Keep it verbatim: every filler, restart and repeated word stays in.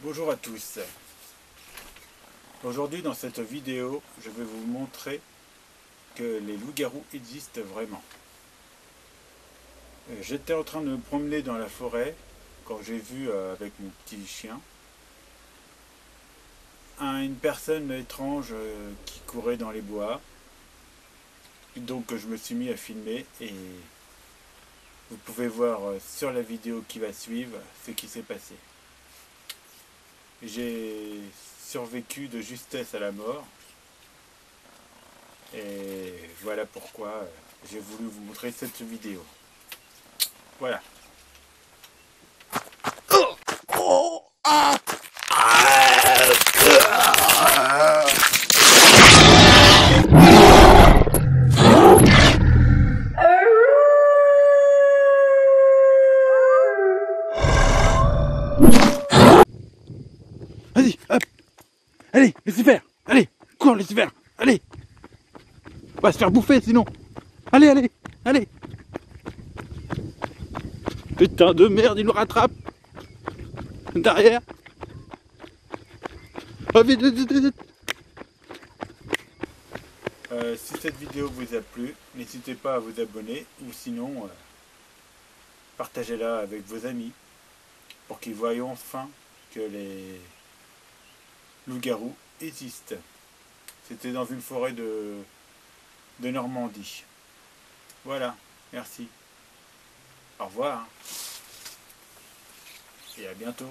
Bonjour à tous. Aujourd'hui dans cette vidéo, je vais vous montrer que les loups-garous existent vraiment. J'étais en train de me promener dans la forêt quand j'ai vu avec mon petit chien une personne étrange qui courait dans les bois. Donc je me suis mis à filmer et vous pouvez voir sur la vidéo qui va suivre ce qui s'est passé. J'ai survécu de justesse à la mort et voilà pourquoi j'ai voulu vous montrer cette vidéo. Voilà. Allez, Lucifer, allez, cours Lucifer, allez. On va se faire bouffer sinon. Allez, allez, allez. Putain de merde, il nous rattrape. Derrière. Ah, vite, vite, vite, vite. Euh, si cette vidéo vous a plu, n'hésitez pas à vous abonner ou sinon, euh, partagez-la avec vos amis pour qu'ils voient enfin que les loup-garou existe. C'était dans une forêt de, de Normandie. Voilà, merci. Au revoir. Et à bientôt.